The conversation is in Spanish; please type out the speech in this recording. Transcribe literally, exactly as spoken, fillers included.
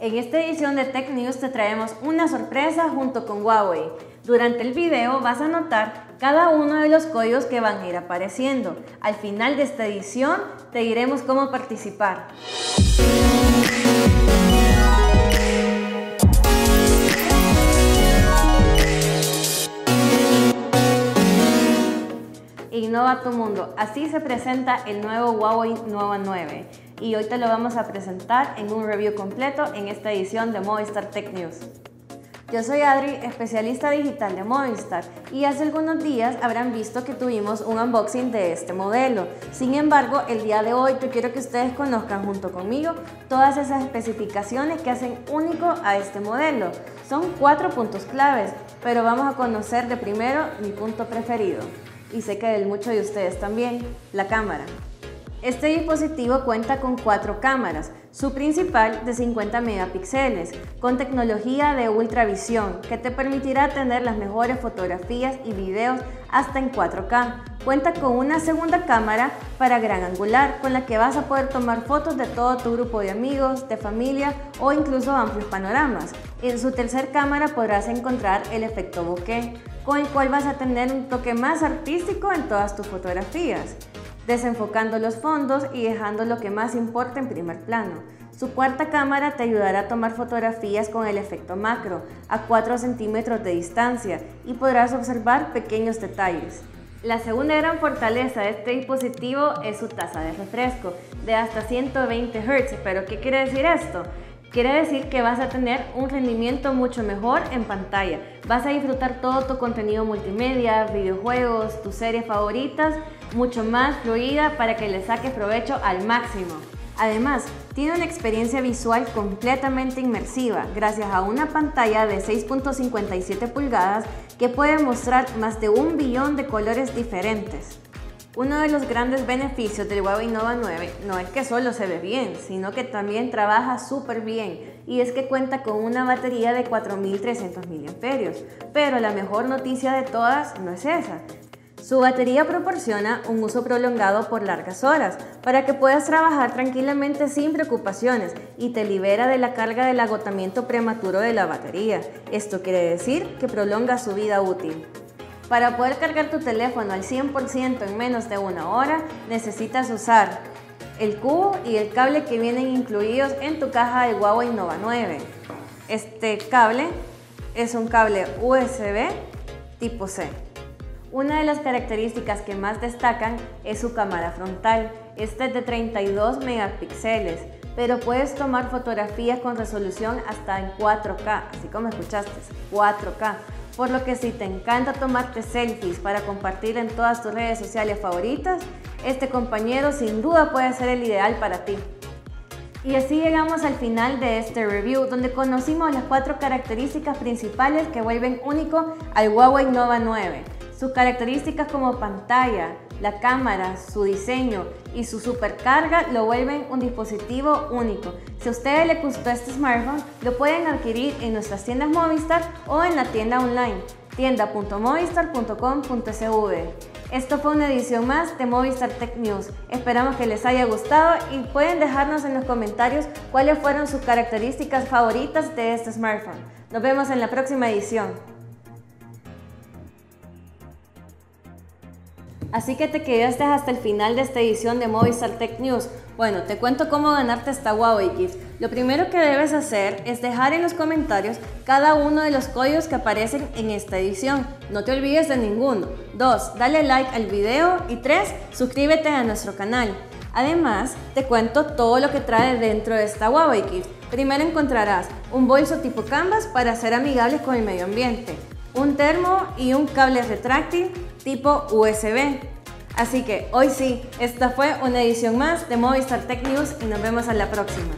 En esta edición de Tech News te traemos una sorpresa junto con Huawei. Durante el video vas a notar cada uno de los códigos que van a ir apareciendo. Al final de esta edición te diremos cómo participar. Innova tu mundo, así se presenta el nuevo Huawei Nova nueve y hoy te lo vamos a presentar en un review completo en esta edición de Movistar Tech News. Yo soy Adri, especialista digital de Movistar, y hace algunos días habrán visto que tuvimos un unboxing de este modelo. Sin embargo, el día de hoy yo quiero que ustedes conozcan junto conmigo todas esas especificaciones que hacen único a este modelo. Son cuatro puntos claves, pero vamos a conocer de primero mi punto preferido, y sé que del mucho de ustedes también, la cámara. Este dispositivo cuenta con cuatro cámaras, su principal de cincuenta megapíxeles, con tecnología de ultravisión que te permitirá tener las mejores fotografías y videos hasta en cuatro K. Cuenta con una segunda cámara para gran angular con la que vas a poder tomar fotos de todo tu grupo de amigos, de familia o incluso amplios panoramas. En su tercer cámara podrás encontrar el efecto bokeh, con el cual vas a tener un toque más artístico en todas tus fotografías, desenfocando los fondos y dejando lo que más importa en primer plano. Su cuarta cámara te ayudará a tomar fotografías con el efecto macro a cuatro centímetros de distancia y podrás observar pequeños detalles. La segunda gran fortaleza de este dispositivo es su tasa de refresco de hasta ciento veinte hercios, pero ¿qué quiere decir esto? Quiere decir que vas a tener un rendimiento mucho mejor en pantalla. Vas a disfrutar todo tu contenido multimedia, videojuegos, tus series favoritas, mucho más fluida para que le saques provecho al máximo. Además, tiene una experiencia visual completamente inmersiva gracias a una pantalla de seis punto cincuenta y siete pulgadas que puede mostrar más de un billón de colores diferentes. Uno de los grandes beneficios del Huawei Nova nueve no es que solo se ve bien, sino que también trabaja súper bien, y es que cuenta con una batería de cuatro mil trescientos miliamperios hora, pero la mejor noticia de todas no es esa. Su batería proporciona un uso prolongado por largas horas para que puedas trabajar tranquilamente sin preocupaciones y te libera de la carga del agotamiento prematuro de la batería. Esto quiere decir que prolonga su vida útil. Para poder cargar tu teléfono al cien por ciento en menos de una hora, necesitas usar el cubo y el cable que vienen incluidos en tu caja de Huawei Nova nueve. Este cable es un cable U S B tipo C. Una de las características que más destacan es su cámara frontal. Esta es de treinta y dos megapíxeles, pero puedes tomar fotografías con resolución hasta en cuatro K, así como escuchaste, cuatro K. Por lo que si te encanta tomarte selfies para compartir en todas tus redes sociales favoritas, este compañero sin duda puede ser el ideal para ti. Y así llegamos al final de este review, donde conocimos las cuatro características principales que vuelven único al Huawei Nova nueve. Sus características como pantalla, la cámara, su diseño y su supercarga lo vuelven un dispositivo único. Si a ustedes les gustó este smartphone, lo pueden adquirir en nuestras tiendas Movistar o en la tienda online, tienda punto movistar punto com punto sv. Esto fue una edición más de Movistar Tech News. Esperamos que les haya gustado y pueden dejarnos en los comentarios cuáles fueron sus características favoritas de este smartphone. Nos vemos en la próxima edición. Así que te quedaste hasta el final de esta edición de Movistar Tech News. Bueno, te cuento cómo ganarte esta Huawei Gift. Lo primero que debes hacer es dejar en los comentarios cada uno de los códigos que aparecen en esta edición. No te olvides de ninguno. dos. Dale like al video. Y tres. Suscríbete a nuestro canal. Además, te cuento todo lo que trae dentro de esta Huawei Gift. Primero encontrarás un bolso tipo canvas para ser amigables con el medio ambiente, un termo y un cable retráctil tipo U S B. Así que hoy sí, esta fue una edición más de Movistar Tech News y nos vemos a la próxima.